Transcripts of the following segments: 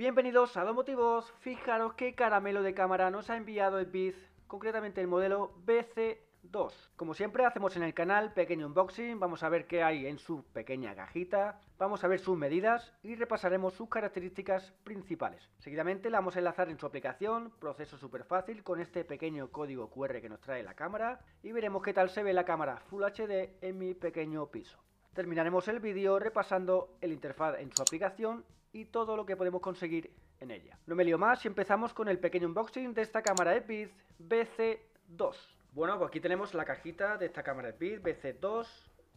Bienvenidos a Domotivoz. Fijaros qué caramelo de cámara nos ha enviado EZVIZ, concretamente el modelo BC2. Como siempre hacemos en el canal pequeño unboxing, vamos a ver qué hay en su pequeña cajita, vamos a ver sus medidas y repasaremos sus características principales. Seguidamente la vamos a enlazar en su aplicación, proceso súper fácil, con este pequeño código QR que nos trae la cámara y veremos qué tal se ve la cámara Full HD en mi pequeño piso. Terminaremos el vídeo repasando el interfaz en su aplicación y todo lo que podemos conseguir en ella. No me lío más y empezamos con el pequeño unboxing de esta cámara EZVIZ BC2. Bueno, pues aquí tenemos la cajita de esta cámara EZVIZ BC2.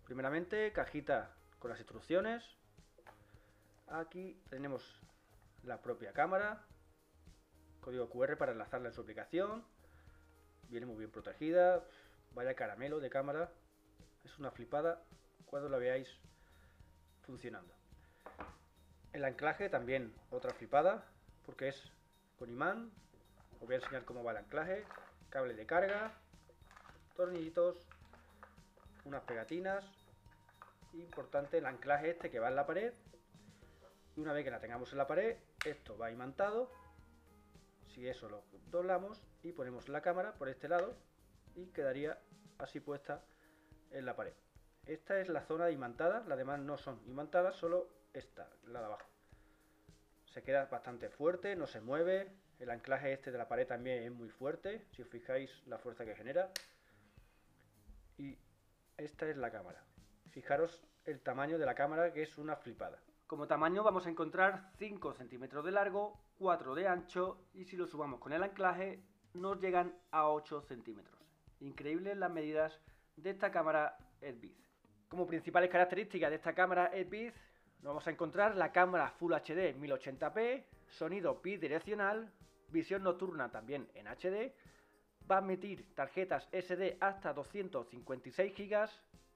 Primeramente, cajita con las instrucciones. Aquí tenemos la propia cámara. Código QR para enlazarla en su aplicación. Viene muy bien protegida. Vaya caramelo de cámara. Es una flipada cuando la veáis funcionando. El anclaje también otra flipada, porque es con imán. Os voy a enseñar cómo va el anclaje. Cable de carga, tornillitos, unas pegatinas. Importante el anclaje este que va en la pared. Y una vez que la tengamos en la pared, esto va imantado. Si eso lo doblamos y ponemos la cámara por este lado y quedaría así puesta en la pared. Esta es la zona imantada, las demás no son imantadas, solo esta, la de abajo. Se queda bastante fuerte, no se mueve. El anclaje este de la pared también es muy fuerte, si os fijáis la fuerza que genera. Y esta es la cámara. Fijaros el tamaño de la cámara, que es una flipada. Como tamaño vamos a encontrar 5 centímetros de largo, 4 de ancho y si lo sumamos con el anclaje nos llegan a 8 centímetros. Increíbles las medidas de esta cámara EZVIZ. Como principales características de esta cámara EZVIZ, nos vamos a encontrar la cámara Full HD 1080p, sonido bidireccional, visión nocturna también en HD, va a admitir tarjetas SD hasta 256 GB,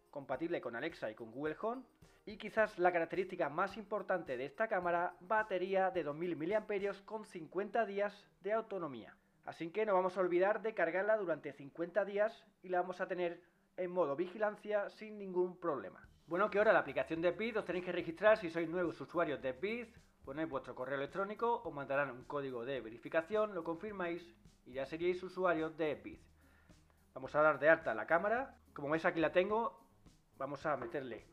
compatible con Alexa y con Google Home, y quizás la característica más importante de esta cámara, batería de 2000 mAh con 50 días de autonomía. Así que no vamos a olvidar de cargarla durante 50 días y la vamos a tener en modo vigilancia sin ningún problema. Bueno, que ahora la aplicación de EZVIZ os tenéis que registrar si sois nuevos usuarios de EZVIZ, ponéis vuestro correo electrónico, os mandarán un código de verificación, lo confirmáis y ya seríais usuarios de EZVIZ. Vamos a dar de alta la cámara, como veis aquí la tengo, vamos a meterle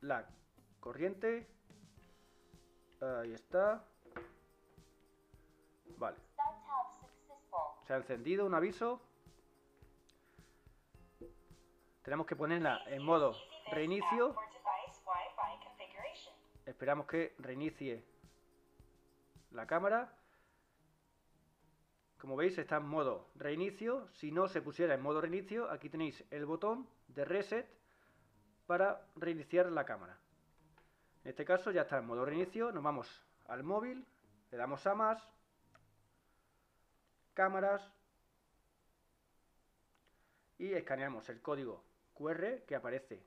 la corriente, ahí está, vale, se ha encendido un aviso, tenemos que ponerla en modo reinicio. Esperamos que reinicie la cámara. Como veis está en modo reinicio. Si no se pusiera en modo reinicio, aquí tenéis el botón de reset para reiniciar la cámara. En este caso ya está en modo reinicio. Nos vamos al móvil, le damos a más, cámaras y escaneamos el código QR que aparece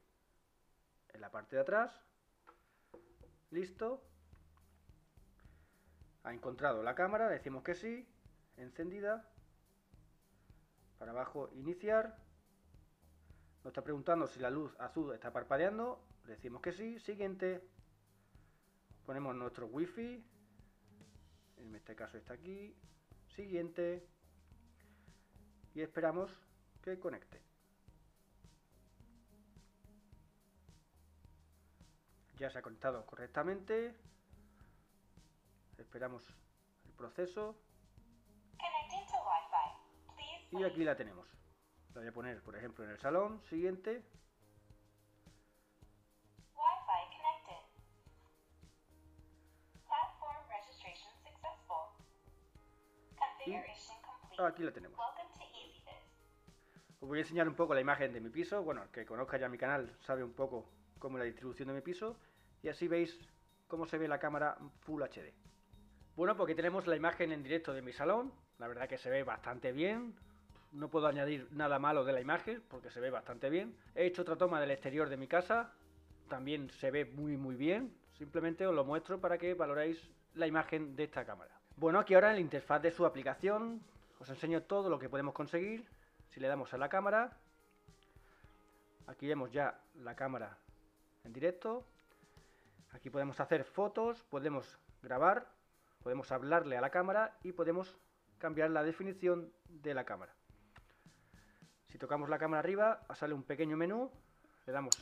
en la parte de atrás. Listo. Ha encontrado la cámara, decimos que sí. Encendida. Para abajo, iniciar. Nos está preguntando si la luz azul está parpadeando. Decimos que sí. Siguiente. Ponemos nuestro wifi. En este caso está aquí. Siguiente. Y esperamos que conecte. Ya se ha conectado correctamente. Esperamos el proceso. Y aquí la tenemos. La voy a poner, por ejemplo, en el salón. Siguiente. Y aquí la tenemos. Os voy a enseñar un poco la imagen de mi piso. Bueno, el que conozca ya mi canal sabe un poco cómo es la distribución de mi piso. Y así veis cómo se ve la cámara Full HD. Bueno, porque tenemos la imagen en directo de mi salón. La verdad que se ve bastante bien. No puedo añadir nada malo de la imagen porque se ve bastante bien. He hecho otra toma del exterior de mi casa. También se ve muy bien. Simplemente os lo muestro para que valoréis la imagen de esta cámara. Bueno, aquí ahora en la interfaz de su aplicación os enseño todo lo que podemos conseguir. Si le damos a la cámara, aquí vemos ya la cámara en directo. Aquí podemos hacer fotos, podemos grabar, podemos hablarle a la cámara y podemos cambiar la definición de la cámara. Si tocamos la cámara arriba, sale un pequeño menú, le damos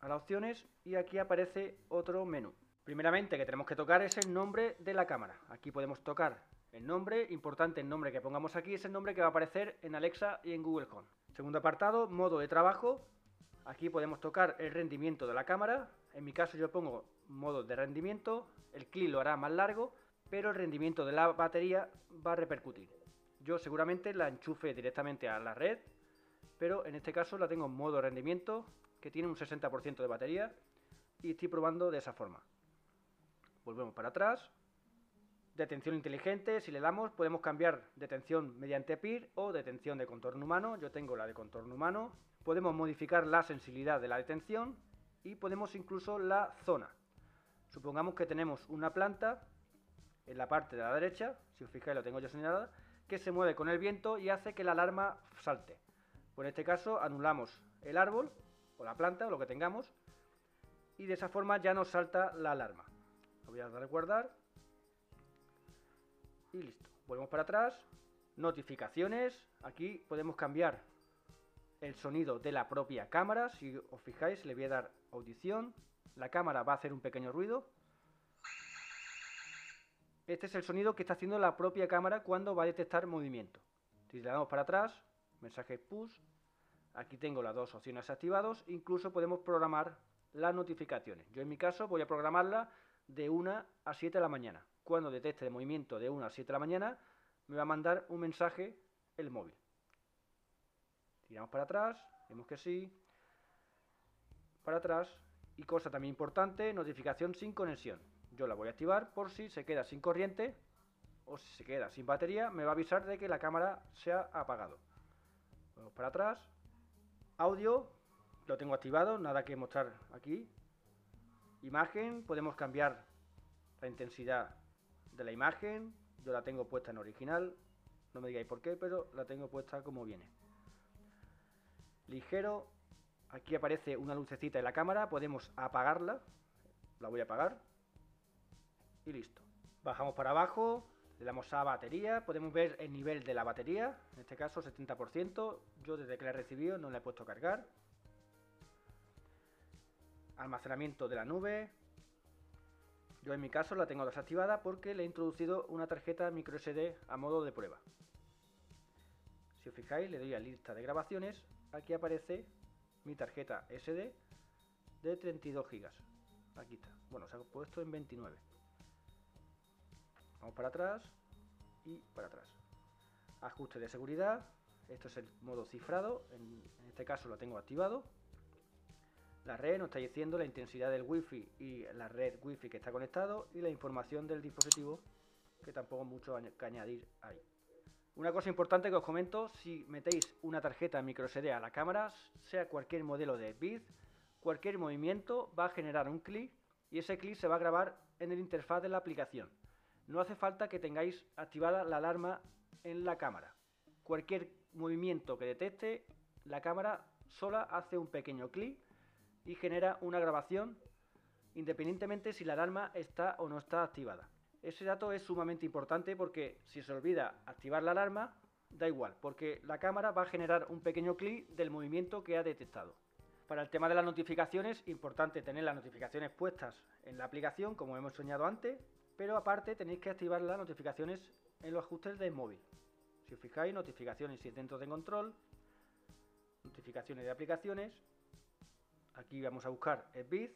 a las opciones y aquí aparece otro menú. Primeramente que tenemos que tocar es el nombre de la cámara. Aquí podemos tocar el nombre, importante el nombre que pongamos aquí, es el nombre que va a aparecer en Alexa y en Google Home. Segundo apartado, modo de trabajo. Aquí podemos tocar el rendimiento de la cámara. En mi caso yo pongo modo de rendimiento, el clic lo hará más largo, pero el rendimiento de la batería va a repercutir. Yo seguramente la enchufe directamente a la red, pero en este caso la tengo en modo rendimiento, que tiene un 60% de batería, y estoy probando de esa forma. Volvemos para atrás. Detención inteligente, si le damos podemos cambiar detención mediante PIR o detención de contorno humano. Yo tengo la de contorno humano. Podemos modificar la sensibilidad de la detención y podemos incluso la zona. Supongamos que tenemos una planta en la parte de la derecha, si os fijáis lo tengo yo señalada, que se mueve con el viento y hace que la alarma salte. Pues en este caso anulamos el árbol o la planta o lo que tengamos y de esa forma ya nos salta la alarma. Lo voy a dar a guardar y listo. Volvemos para atrás. Notificaciones. Aquí podemos cambiar el sonido de la propia cámara. Si os fijáis le voy a dar audición. La cámara va a hacer un pequeño ruido. Este es el sonido que está haciendo la propia cámara cuando va a detectar movimiento. Si le damos para atrás, mensaje push, aquí tengo las dos opciones activadas. Incluso podemos programar las notificaciones. Yo en mi caso voy a programarla de 1 a 7 de la mañana. Cuando detecte el movimiento de 1 a 7 de la mañana, me va a mandar un mensaje el móvil. Tiramos para atrás, vemos que sí, para atrás. Y cosa también importante, notificación sin conexión. Yo la voy a activar por si se queda sin corriente o si se queda sin batería, me va a avisar de que la cámara se ha apagado. Vamos para atrás. Audio, lo tengo activado, nada que mostrar aquí. Imagen, podemos cambiar la intensidad de la imagen. Yo la tengo puesta en original, no me digáis por qué, pero la tengo puesta como viene. Ligero, aquí aparece una lucecita en la cámara, podemos apagarla, la voy a apagar. Y listo. Bajamos para abajo, le damos a batería, podemos ver el nivel de la batería, en este caso 70%, yo desde que la he recibido no la he puesto a cargar. Almacenamiento de la nube, yo en mi caso la tengo desactivada porque le he introducido una tarjeta microSD a modo de prueba. Si os fijáis le doy a lista de grabaciones, aquí aparece mi tarjeta SD de 32 GB, aquí está, bueno se ha puesto en 29. Vamos para atrás y para atrás. Ajuste de seguridad. Esto es el modo cifrado. En este caso lo tengo activado. La red nos está diciendo la intensidad del wifi y la red wifi que está conectado y la información del dispositivo, que tampoco mucho que añadir ahí. Una cosa importante que os comento, si metéis una tarjeta microSD a la cámara, sea cualquier modelo de EZVIZ, cualquier movimiento va a generar un clic y ese clic se va a grabar en el interfaz de la aplicación. No hace falta que tengáis activada la alarma en la cámara. Cualquier movimiento que detecte, la cámara sola hace un pequeño clic y genera una grabación independientemente si la alarma está o no está activada. Ese dato es sumamente importante porque si se olvida activar la alarma, da igual, porque la cámara va a generar un pequeño clic del movimiento que ha detectado. Para el tema de las notificaciones, importante tener las notificaciones puestas en la aplicación, como hemos enseñado antes, pero aparte tenéis que activar las notificaciones en los ajustes del móvil. Si os fijáis, notificaciones y centros de control, notificaciones de aplicaciones, aquí vamos a buscar EZVIZ,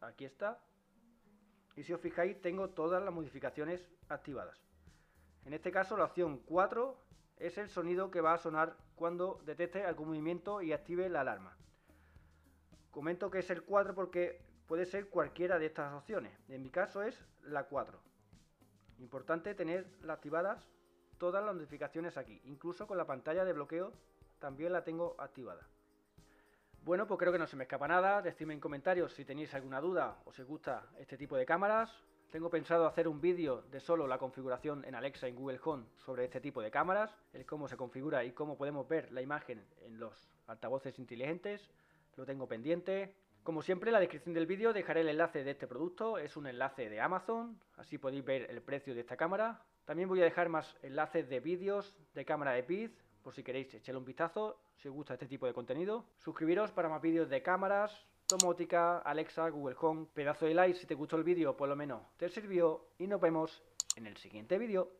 aquí está, y si os fijáis tengo todas las modificaciones activadas. En este caso la opción 4 es el sonido que va a sonar cuando detecte algún movimiento y active la alarma. Comento que es el 4 porque puede ser cualquiera de estas opciones. En mi caso es la 4. Importante tener activadas todas las notificaciones aquí. Incluso con la pantalla de bloqueo también la tengo activada. Bueno, pues creo que no se me escapa nada. Decidme en comentarios si tenéis alguna duda o si os gusta este tipo de cámaras. Tengo pensado hacer un vídeo de solo la configuración en Alexa y en Google Home sobre este tipo de cámaras. El cómo se configura y cómo podemos ver la imagen en los altavoces inteligentes. Lo tengo pendiente. Como siempre, en la descripción del vídeo dejaré el enlace de este producto, es un enlace de Amazon, así podéis ver el precio de esta cámara. También voy a dejar más enlaces de vídeos de cámara de EZVIZ, por si queréis echarle un vistazo, si os gusta este tipo de contenido. Suscribiros para más vídeos de cámaras, domótica, Alexa, Google Home. Pedazo de like si te gustó el vídeo, por lo menos te sirvió, y nos vemos en el siguiente vídeo.